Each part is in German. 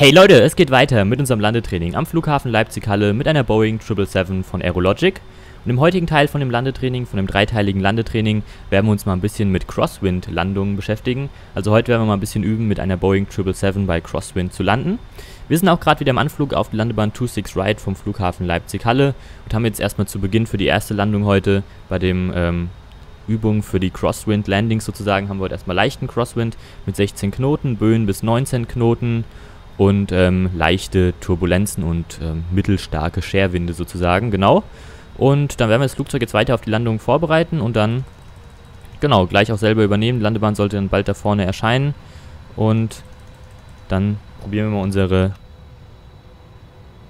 Hey Leute, es geht weiter mit unserem Landetraining am Flughafen Leipzig-Halle mit einer Boeing 777 von Aerologic. Und im heutigen Teil von dem Landetraining, von dem dreiteiligen Landetraining, werden wir uns mal ein bisschen mit Crosswind-Landungen beschäftigen. Also heute werden wir mal ein bisschen üben, mit einer Boeing 777 bei Crosswind zu landen. Wir sind auch gerade wieder im Anflug auf die Landebahn 26 Right vom Flughafen Leipzig-Halle und haben jetzt erstmal zu Beginn für die erste Landung heute bei dem Übung für die Crosswind-Landings sozusagen, haben wir heute erstmal leichten Crosswind mit 16 Knoten, Böen bis 19 Knoten. Und leichte Turbulenzen und mittelstarke Scherwinde sozusagen, genau. Und dann werden wir das Flugzeug jetzt weiter auf die Landung vorbereiten und dann, genau, gleich auch selber übernehmen. Die Landebahn sollte dann bald da vorne erscheinen. Und dann probieren wir mal unsere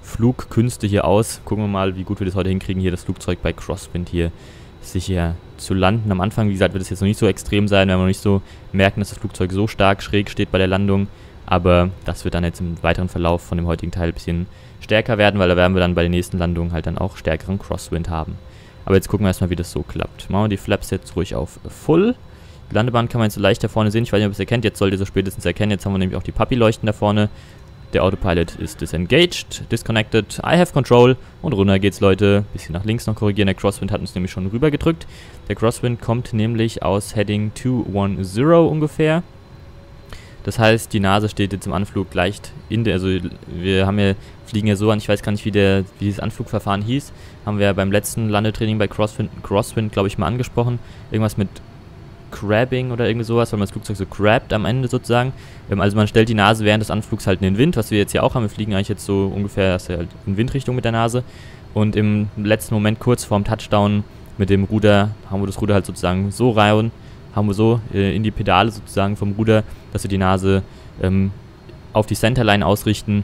Flugkünste hier aus. Gucken wir mal, wie gut wir das heute hinkriegen, hier das Flugzeug bei Crosswind hier sicher zu landen. Am Anfang, wie gesagt, wird es jetzt noch nicht so extrem sein, werden wir noch nicht so merken, dass das Flugzeug so stark schräg steht bei der Landung. Aber das wird dann jetzt im weiteren Verlauf von dem heutigen Teil ein bisschen stärker werden, weil da werden wir dann bei den nächsten Landungen halt dann auch stärkeren Crosswind haben. Aber jetzt gucken wir erstmal, wie das so klappt. Machen wir die Flaps jetzt ruhig auf Full. Die Landebahn kann man jetzt so leicht da vorne sehen. Ich weiß nicht, ob ihr es erkennt. Jetzt sollt ihr so spätestens erkennen. Jetzt haben wir nämlich auch die Papi-Leuchten da vorne. Der Autopilot ist disengaged, disconnected, I have control und runter geht's, Leute. Bisschen nach links noch korrigieren, der Crosswind hat uns nämlich schon rüber gedrückt. Der Crosswind kommt nämlich aus Heading 210 ungefähr. Das heißt, die Nase steht jetzt im Anflug leicht in der, also wir haben ja, fliegen ja so an, ich weiß gar nicht, wie dieses Anflugverfahren hieß, haben wir ja beim letzten Landetraining bei Crosswind glaube ich, mal angesprochen, irgendwas mit Crabbing oder irgendwie sowas, weil man das Flugzeug so crabbt am Ende sozusagen, also man stellt die Nase während des Anflugs halt in den Wind, was wir jetzt ja auch haben, wir fliegen eigentlich jetzt so ungefähr in Windrichtung mit der Nase und im letzten Moment kurz vorm Touchdown mit dem Ruder, haben wir das Ruder halt sozusagen so rein, haben wir so in die Pedale sozusagen vom Ruder, dass wir die Nase auf die Centerline ausrichten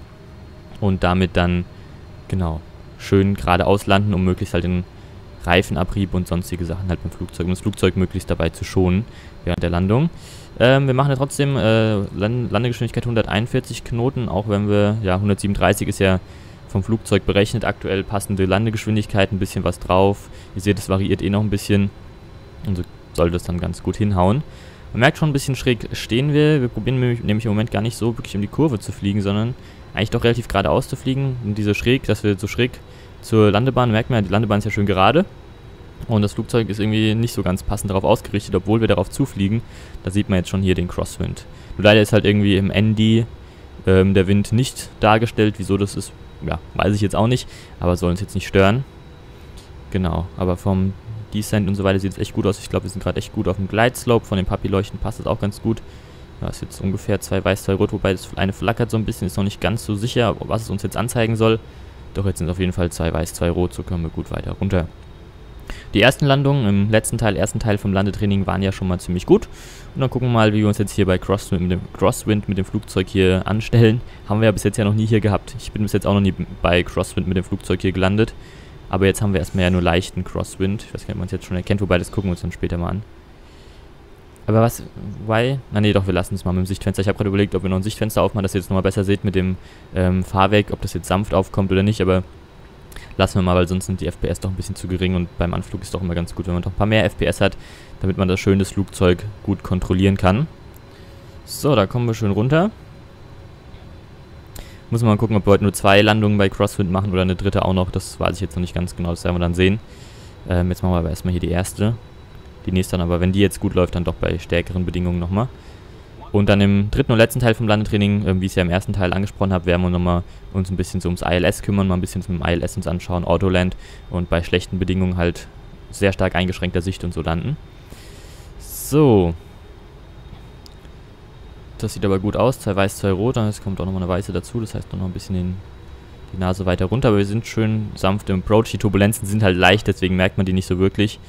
und damit dann, genau, schön geradeaus landen, um möglichst halt den Reifenabrieb und sonstige Sachen halt beim Flugzeug, um das Flugzeug möglichst dabei zu schonen während der Landung. Wir machen ja trotzdem Landegeschwindigkeit 141 Knoten, auch wenn wir, ja, 137 ist ja vom Flugzeug berechnet, aktuell passende Landegeschwindigkeit, ein bisschen was drauf. Ihr seht, es variiert eh noch ein bisschen. Also sollte das dann ganz gut hinhauen. Man merkt schon, ein bisschen schräg stehen wir. Wir probieren nämlich im Moment gar nicht so wirklich um die Kurve zu fliegen, sondern eigentlich doch relativ geradeaus zu fliegen. Und diese schräg, dass wir so schräg zur Landebahn, merkt man ja, die Landebahn ist ja schön gerade. Und das Flugzeug ist irgendwie nicht so ganz passend darauf ausgerichtet, obwohl wir darauf zufliegen. Da sieht man jetzt schon hier den Crosswind. Nur leider ist halt irgendwie im ND der Wind nicht dargestellt. Wieso das ist, ja, weiß ich jetzt auch nicht. Aber soll uns jetzt nicht stören. Genau, aber vom Descent und so weiter sieht es echt gut aus. Ich glaube, wir sind gerade echt gut auf dem Glide-Slope. Von den Papi-Leuchten passt das auch ganz gut. Da ist jetzt ungefähr 2 weiß, 2 rot, wobei das eine flackert so ein bisschen. Ist noch nicht ganz so sicher, was es uns jetzt anzeigen soll. Doch jetzt sind es auf jeden Fall 2 weiß, 2 rot. So können wir gut weiter runter. Die ersten Landungen im ersten Teil vom Landetraining waren ja schon mal ziemlich gut. Und dann gucken wir mal, wie wir uns jetzt hier bei Crosswind mit dem Flugzeug hier anstellen. Haben wir ja bis jetzt ja noch nie hier gehabt. Ich bin bis jetzt auch noch nie bei Crosswind mit dem Flugzeug hier gelandet. Aber jetzt haben wir erstmal ja nur leichten Crosswind. Ich weiß gar nicht, ob man es jetzt schon erkennt, wobei das gucken wir uns dann später mal an. Aber was, why? Na nee, doch, wir lassen es mal mit dem Sichtfenster. Ich habe gerade überlegt, ob wir noch ein Sichtfenster aufmachen, dass ihr jetzt nochmal besser seht mit dem Fahrwerk, ob das jetzt sanft aufkommt oder nicht, aber lassen wir mal, weil sonst sind die FPS doch ein bisschen zu gering und beim Anflug ist doch immer ganz gut, wenn man doch ein paar mehr FPS hat, damit man das schöne Flugzeug gut kontrollieren kann. So, da kommen wir schön runter. Muss man mal gucken, ob wir heute nur 2 Landungen bei Crosswind machen oder eine dritte auch noch. Das weiß ich jetzt noch nicht ganz genau, das werden wir dann sehen. Jetzt machen wir aber erstmal hier die erste. Die nächste dann aber, wenn die jetzt gut läuft, dann doch bei stärkeren Bedingungen nochmal. Und dann im dritten und letzten Teil vom Landetraining, wie ich es ja im ersten Teil angesprochen habe, werden wir nochmal uns ein bisschen so ums ILS kümmern, mal ein bisschen mit dem ILS uns anschauen, Autoland und bei schlechten Bedingungen halt sehr stark eingeschränkter Sicht und so landen. So. Das sieht aber gut aus, 2 weiß, 2 rot, dann kommt auch nochmal eine weiße dazu, das heißt noch ein bisschen die Nase weiter runter, aber wir sind schön sanft im Approach, die Turbulenzen sind halt leicht, deswegen merkt man die nicht so wirklich.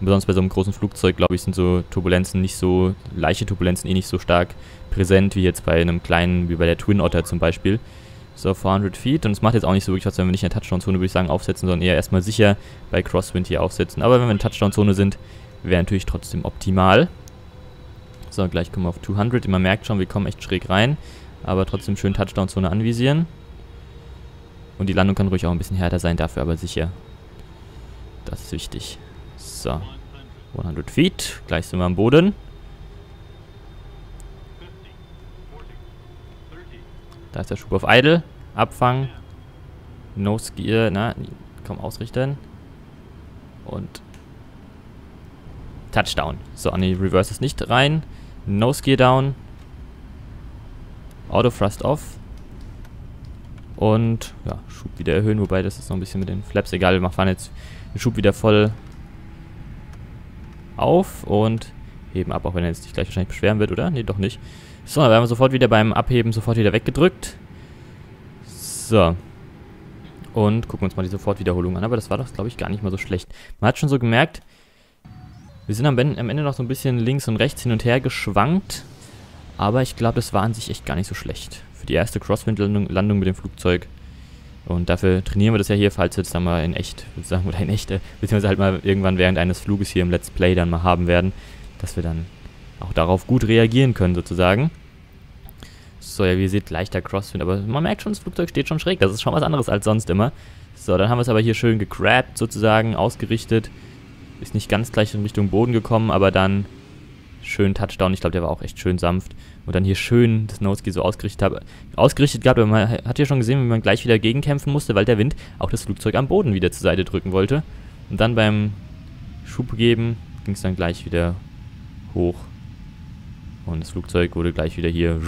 Und besonders bei so einem großen Flugzeug, glaube ich, sind so Turbulenzen nicht so, leichte Turbulenzen eh nicht so stark präsent wie jetzt bei einem kleinen, wie bei der Twin Otter zum Beispiel. So, 400 Feet und es macht jetzt auch nicht so wirklich was, wenn wir nicht in der Touchdown-Zone, würde ich sagen, aufsetzen, sondern eher erstmal sicher bei Crosswind hier aufsetzen. Aber wenn wir in der Touchdown-Zone sind, wäre natürlich trotzdem optimal. So, gleich kommen wir auf 200. Man merkt schon, wir kommen echt schräg rein. Aber trotzdem schön Touchdown-Zone anvisieren. Und die Landung kann ruhig auch ein bisschen härter sein, dafür aber sicher. Das ist wichtig. So, 100 Feet. Gleich sind wir am Boden. Da ist der Schub auf Idle. Abfangen. No-Skier. Na, komm, ausrichten. Und Touchdown. So, an die Reverse ist nicht rein. No-Skier down. Auto-Thrust off. Und ja, Schub wieder erhöhen, wobei das ist noch ein bisschen mit den Flaps egal. Wir fahren jetzt den Schub wieder voll auf und heben ab, auch wenn er jetzt nicht gleich wahrscheinlich beschweren wird, oder? Nee, doch nicht. So, dann werden wir sofort wieder beim Abheben sofort wieder weggedrückt. So. Und gucken uns mal die Sofortwiederholung an. Aber das war doch, glaube ich, gar nicht mal so schlecht. Man hat schon so gemerkt, wir sind am Ende noch so ein bisschen links und rechts hin und her geschwankt. Aber ich glaube, das war an sich echt gar nicht so schlecht. Für die erste Crosswind-Landung mit dem Flugzeug. Und dafür trainieren wir das ja hier, falls wir jetzt dann mal in echt, sozusagen, oder in echte, beziehungsweise halt mal irgendwann während eines Fluges hier im Let's Play dann mal haben werden, dass wir dann auch darauf gut reagieren können, sozusagen. So, ja, wie ihr seht, leichter Crosswind, aber man merkt schon, das Flugzeug steht schon schräg, das ist schon was anderes als sonst immer. So, dann haben wir es aber hier schön gegrabt, sozusagen, ausgerichtet. Ist nicht ganz gleich in Richtung Boden gekommen, aber dann schön Touchdown, ich glaube, der war auch echt schön sanft. Und dann hier schön das Nose-Ski so ausgerichtet gehabt, aber man hat ja schon gesehen, wie man gleich wieder gegenkämpfen musste, weil der Wind auch das Flugzeug am Boden wieder zur Seite drücken wollte. Und dann beim Schub geben ging es dann gleich wieder hoch. Und das Flugzeug wurde gleich wieder hier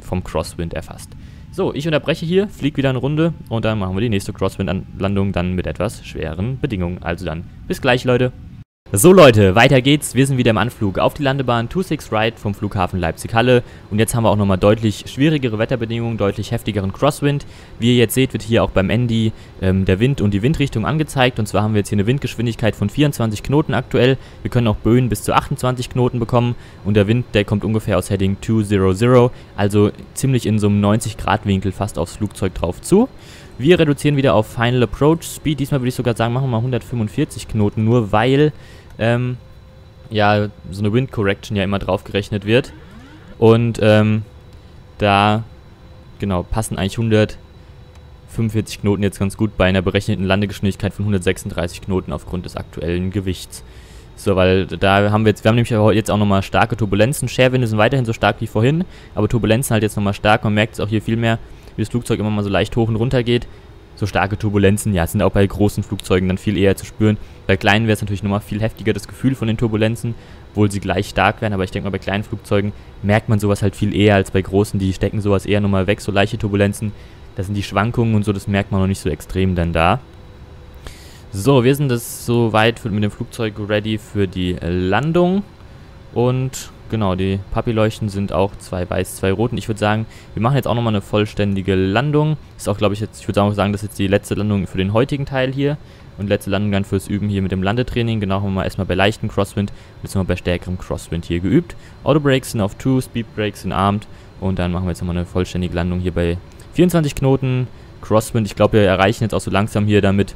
vom Crosswind erfasst. So, ich unterbreche hier, fliege wieder eine Runde und dann machen wir die nächste Crosswind-Landung dann mit etwas schweren Bedingungen. Also dann, bis gleich, Leute. So Leute, weiter geht's. Wir sind wieder im Anflug auf die Landebahn 26 Right vom Flughafen Leipzig-Halle. Und jetzt haben wir auch nochmal deutlich schwierigere Wetterbedingungen, deutlich heftigeren Crosswind. Wie ihr jetzt seht, wird hier auch beim Andy der Wind und die Windrichtung angezeigt. Und zwar haben wir jetzt hier eine Windgeschwindigkeit von 24 Knoten aktuell. Wir können auch Böen bis zu 28 Knoten bekommen. Und der Wind, der kommt ungefähr aus Heading 200, also ziemlich in so einem 90-Grad-Winkel fast aufs Flugzeug drauf zu. Wir reduzieren wieder auf Final Approach Speed. Diesmal würde ich sogar sagen, machen wir mal 145 Knoten, nur weil ja, so eine Wind Correction ja immer drauf gerechnet wird. Und da, genau, passen eigentlich 145 Knoten jetzt ganz gut bei einer berechneten Landegeschwindigkeit von 136 Knoten aufgrund des aktuellen Gewichts. So, weil da haben wir jetzt, nämlich jetzt auch nochmal starke Turbulenzen. Scherwinde sind weiterhin so stark wie vorhin, aber Turbulenzen halt jetzt nochmal stark. Man merkt es auch hier viel mehr, wie das Flugzeug immer mal so leicht hoch und runter geht. So starke Turbulenzen, ja, sind auch bei großen Flugzeugen dann viel eher zu spüren. Bei kleinen wäre es natürlich nochmal viel heftiger, das Gefühl von den Turbulenzen, obwohl sie gleich stark wären. Aber ich denke mal, bei kleinen Flugzeugen merkt man sowas halt viel eher als bei großen. Die stecken sowas eher nochmal weg, so leichte Turbulenzen. Da sind die Schwankungen und so, das merkt man noch nicht so extrem dann da. So, wir sind jetzt soweit mit dem Flugzeug ready für die Landung. Und genau, die Papi-Leuchten sind auch 2 weiß, 2 roten. Ich würde sagen, wir machen jetzt auch nochmal eine vollständige Landung. Ist auch, glaube ich, jetzt, ich würde auch sagen, das ist jetzt die letzte Landung für den heutigen Teil hier. Und letzte Landung dann fürs Üben hier mit dem Landetraining. Genau, haben wir mal erstmal bei leichten Crosswind und jetzt nochmal bei stärkerem Crosswind hier geübt. Autobrakes sind auf 2, Speedbrakes sind armed. Und dann machen wir jetzt nochmal eine vollständige Landung hier bei 24 Knoten. Crosswind, ich glaube, wir erreichen jetzt auch so langsam hier damit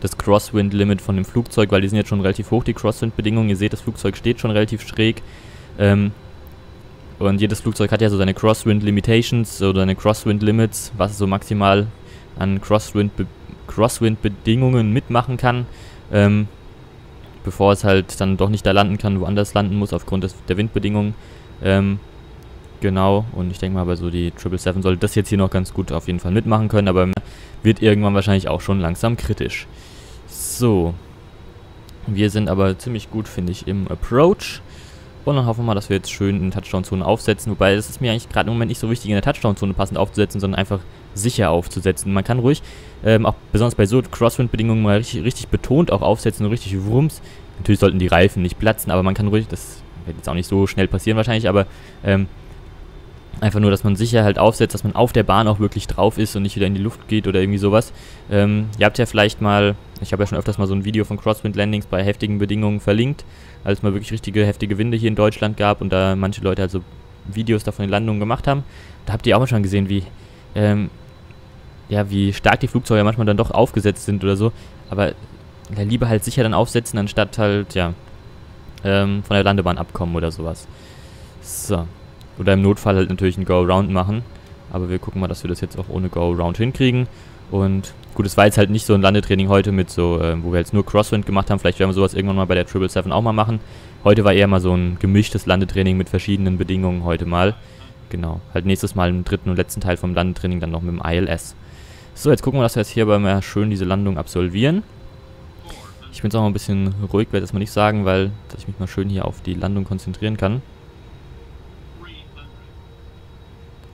das Crosswind-Limit von dem Flugzeug, weil die sind jetzt schon relativ hoch, die Crosswind-Bedingungen. Ihr seht, das Flugzeug steht schon relativ schräg. Und jedes Flugzeug hat ja so seine Crosswind-Limitations, so seine Crosswind-Limits, was es so maximal an Crosswind-Bedingungen mitmachen kann, bevor es halt dann doch nicht da landen kann, woanders landen muss aufgrund der Windbedingungen. Genau, und ich denke mal, aber so die 777 sollte das jetzt hier noch ganz gut auf jeden Fall mitmachen können, aber wird irgendwann wahrscheinlich auch schon langsam kritisch. So, wir sind aber ziemlich gut, finde ich, im Approach. Und dann hoffen wir mal, dass wir jetzt schön in der Touchdown-Zone aufsetzen. Wobei, das ist mir eigentlich gerade im Moment nicht so wichtig, in der Touchdown-Zone passend aufzusetzen, sondern einfach sicher aufzusetzen. Man kann ruhig, auch besonders bei so Crosswind-Bedingungen, mal richtig betont auch aufsetzen und richtig wumms. Natürlich sollten die Reifen nicht platzen, aber man kann ruhig, das wird jetzt auch nicht so schnell passieren wahrscheinlich, aber einfach nur, dass man sicher halt aufsetzt, dass man auf der Bahn auch wirklich drauf ist und nicht wieder in die Luft geht oder irgendwie sowas. Ihr habt ja vielleicht mal, ich habe ja schon öfters mal so ein Video von Crosswind Landings bei heftigen Bedingungen verlinkt, als es mal wirklich richtige heftige Winde hier in Deutschland gab und da manche Leute also Videos davon in Landungen gemacht haben. Da habt ihr auch mal schon gesehen, wie ja, wie stark die Flugzeuge manchmal dann doch aufgesetzt sind oder so. Aber lieber halt sicher dann aufsetzen, anstatt halt, ja, von der Landebahn abkommen oder sowas. So. Oder im Notfall halt natürlich ein Go-Around machen. Aber wir gucken mal, dass wir das jetzt auch ohne Go-Around hinkriegen. Und gut, es war jetzt halt nicht so ein Landetraining heute mit so, wo wir jetzt nur Crosswind gemacht haben. Vielleicht werden wir sowas irgendwann mal bei der 777 auch mal machen. Heute war eher mal so ein gemischtes Landetraining mit verschiedenen Bedingungen heute mal. Genau, halt nächstes Mal im dritten und letzten Teil vom Landetraining dann noch mit dem ILS. So, jetzt gucken wir, dass wir jetzt hier aber mal schön diese Landung absolvieren. Ich bin jetzt auch mal ein bisschen ruhig, werde das mal nicht sagen, weil dass ich mich mal schön hier auf die Landung konzentrieren kann.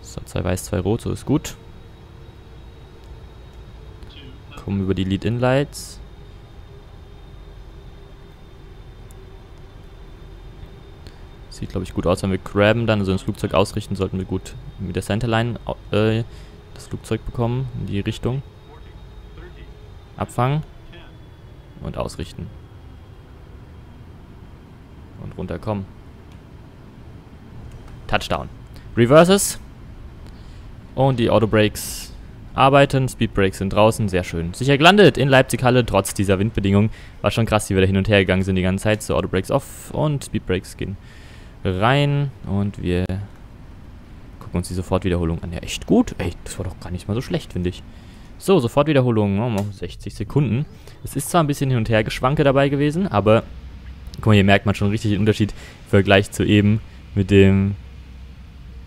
So, 2 weiß, 2 rot, so ist gut. Kommen über die Lead-In-Lights. Sieht, glaube ich, gut aus, wenn wir grabben dann, also das Flugzeug ausrichten, sollten wir gut mit der Centerline das Flugzeug bekommen, in die Richtung. Abfangen und ausrichten. Und runterkommen. Touchdown. Reverses. Und die Autobrakes arbeiten. Speedbrakes sind draußen. Sehr schön. Sicher gelandet in Leipzig-Halle, trotz dieser Windbedingungen. War schon krass, wie wir da hin und her gegangen sind die ganze Zeit. So, Autobrakes off und Speedbrakes gehen rein. Und wir gucken uns die Sofortwiederholung an. Ja, echt gut. Ey, das war doch gar nicht mal so schlecht, finde ich. So, Sofortwiederholung, oh, 60 Sekunden. Es ist zwar ein bisschen hin und her Geschwanke dabei gewesen, aber guck mal, hier merkt man schon richtig den Unterschied im Vergleich zu eben mit dem,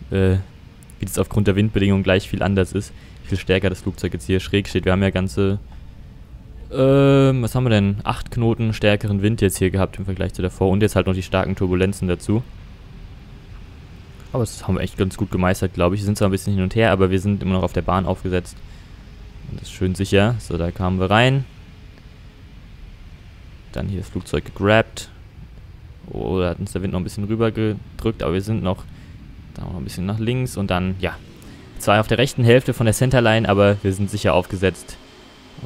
wie das aufgrund der Windbedingungen gleich viel anders ist. Wie viel stärker das Flugzeug jetzt hier schräg steht. Wir haben ja ganze, was haben wir denn? 8 Knoten stärkeren Wind jetzt hier gehabt im Vergleich zu davor und jetzt halt noch die starken Turbulenzen dazu. Aber das haben wir echt ganz gut gemeistert, glaube ich. Wir sind zwar ein bisschen hin und her, aber wir sind immer noch auf der Bahn aufgesetzt. Das ist schön sicher. So, da kamen wir rein. Dann hier das Flugzeug gegrabt. Oh, da hat uns der Wind noch ein bisschen rüber gedrückt, aber wir sind noch da noch ein bisschen nach links und dann, ja, zwar auf der rechten Hälfte von der Centerline, aber wir sind sicher aufgesetzt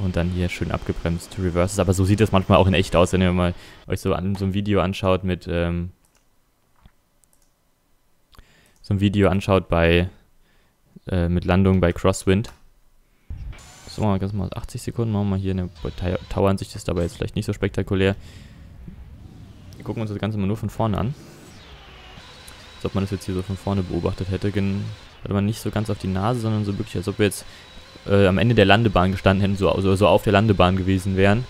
und dann hier schön abgebremst, Reverses. Aber so sieht das manchmal auch in echt aus, wenn ihr mal euch so an so ein Video anschaut bei mit Landung bei Crosswind. So, machen wir ganz mal 80 Sekunden, machen wir hier eine Tower-Ansicht, ist dabei jetzt vielleicht nicht so spektakulär. Wir gucken uns das Ganze mal nur von vorne an. Als ob man das jetzt hier so von vorne beobachtet hätte, hatte man nicht so ganz auf die Nase, sondern so wirklich, als ob wir jetzt am Ende der Landebahn gestanden hätten, so auf der Landebahn gewesen wären.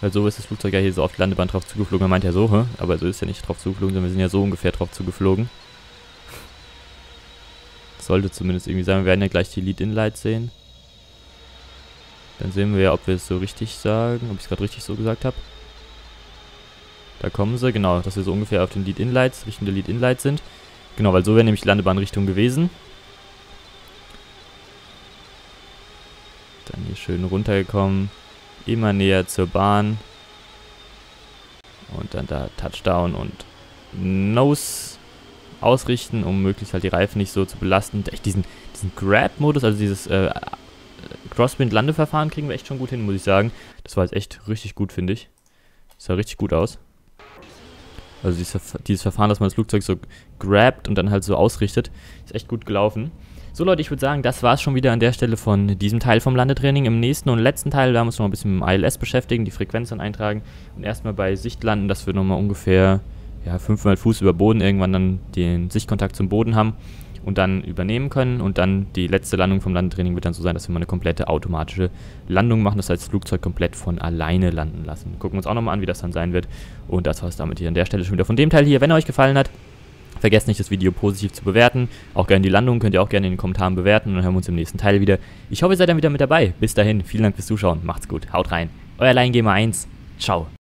Weil so ist das Flugzeug ja hier so auf die Landebahn drauf zugeflogen, man meint ja so, hä? Aber so ist ja nicht drauf zugeflogen, sondern wir sind ja so ungefähr drauf zugeflogen. Sollte zumindest irgendwie sein. Wir werden ja gleich die Lead-In-Lights sehen. Dann sehen wir ja, ob wir es so richtig sagen. Ob ich es gerade richtig so gesagt habe. Da kommen sie. Genau, dass wir so ungefähr auf den Lead-In-Lights, Richtung der Lead-In-Lights sind. Genau, weil so wäre nämlich die Landebahnrichtung gewesen. Dann hier schön runtergekommen. Immer näher zur Bahn. Und dann da Touchdown und Nose ausrichten, um möglichst halt die Reifen nicht so zu belasten. Echt diesen Grab-Modus, also dieses Crosswind-Landeverfahren kriegen wir echt schon gut hin, muss ich sagen. Das war jetzt echt richtig gut, finde ich. Das sah richtig gut aus. Also dieses Verfahren, dass man das Flugzeug so grabt und dann halt so ausrichtet, ist echt gut gelaufen. So Leute, ich würde sagen, das war es schon wieder an der Stelle von diesem Teil vom Landetraining. Im nächsten und letzten Teil werden wir uns noch ein bisschen mit dem ILS beschäftigen, die Frequenzen eintragen und erstmal bei Sicht landen, dass wir nochmal ungefähr 500 Fuß über Boden irgendwann dann den Sichtkontakt zum Boden haben und dann übernehmen können. Und dann die letzte Landung vom Landetraining wird dann so sein, dass wir mal eine komplette automatische Landung machen. Das heißt, das Flugzeug komplett von alleine landen lassen. Gucken wir uns auch nochmal an, wie das dann sein wird. Und das war es damit hier an der Stelle schon wieder von dem Teil hier. Wenn er euch gefallen hat, vergesst nicht, das Video positiv zu bewerten. Auch gerne die Landung könnt ihr auch gerne in den Kommentaren bewerten. Und dann hören wir uns im nächsten Teil wieder. Ich hoffe, ihr seid dann wieder mit dabei. Bis dahin, vielen Dank fürs Zuschauen. Macht's gut, haut rein. Euer LionGamer1. Ciao.